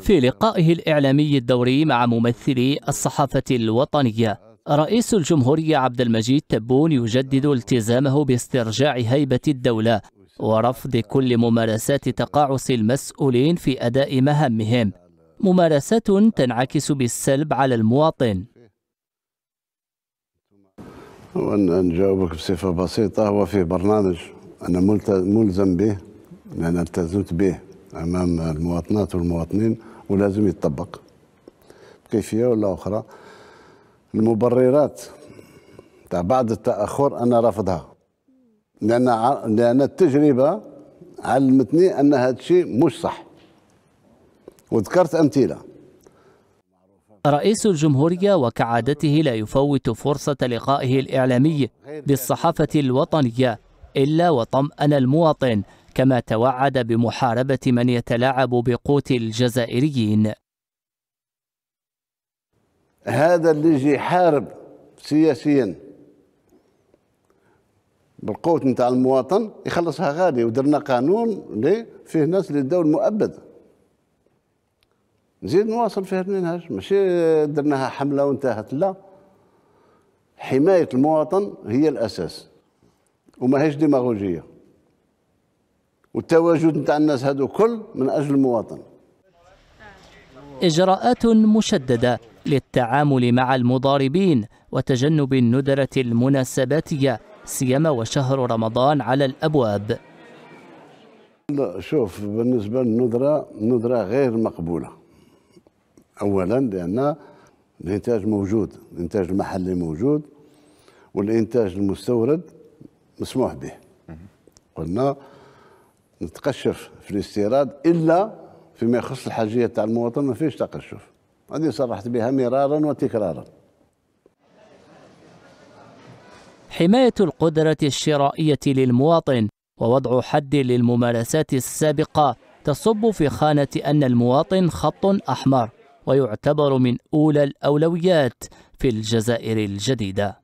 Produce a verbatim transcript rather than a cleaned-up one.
في لقائه الإعلامي الدوري مع ممثلي الصحافة الوطنية، رئيس الجمهورية عبد المجيد تبون يجدد التزامه باسترجاع هيبة الدولة ورفض كل ممارسات تقاعس المسؤولين في أداء مهامهم، ممارسات تنعكس بالسلب على المواطن. وأن نجاوبك بصفة بسيطة، هو في برنامج أنا ملزم به، لأن التزمت به أمام المواطنات والمواطنين ولازم يتطبق بكيفية ولا أخرى. المبررات تاع بعض التأخر أنا رافضها، لأن لأن التجربة علمتني أن هذا الشيء مش صح، وذكرت أمثلة. رئيس الجمهورية وكعادته لا يفوت فرصة لقائه الإعلامي بالصحافة الوطنية إلا وطمأن المواطن، كما توعد بمحاربة من يتلاعب بقوت الجزائريين. هذا اللي يجي يحارب سياسيا بالقوت نتاع المواطن يخلصها غادي. ودرنا قانون اللي فيه ناس اللي داو المؤبد، نزيد نواصل فيها المنهج، ماشي درناها حملة وانتهت، لا، حماية المواطن هي الأساس وماهيش ديماغوجية، والتواجد نتاع الناس هذو كل من أجل المواطن. إجراءات مشددة للتعامل مع المضاربين وتجنب الندرة المناسباتية، سيما وشهر رمضان على الأبواب. لا شوف، بالنسبة للندرة، الندرة غير مقبولة. أولا لأن الإنتاج موجود، الإنتاج المحلي موجود والإنتاج المستورد مسموح به. قلنا نتقشف في الاستيراد إلا فيما يخص الحاجية تاع المواطن، ما فيش تقشف. هذه صرحت بها مرارا وتكرارا. حماية القدرة الشرائية للمواطن ووضع حد للممارسات السابقة تصب في خانة أن المواطن خط أحمر ويعتبر من أولى الأولويات في الجزائر الجديدة.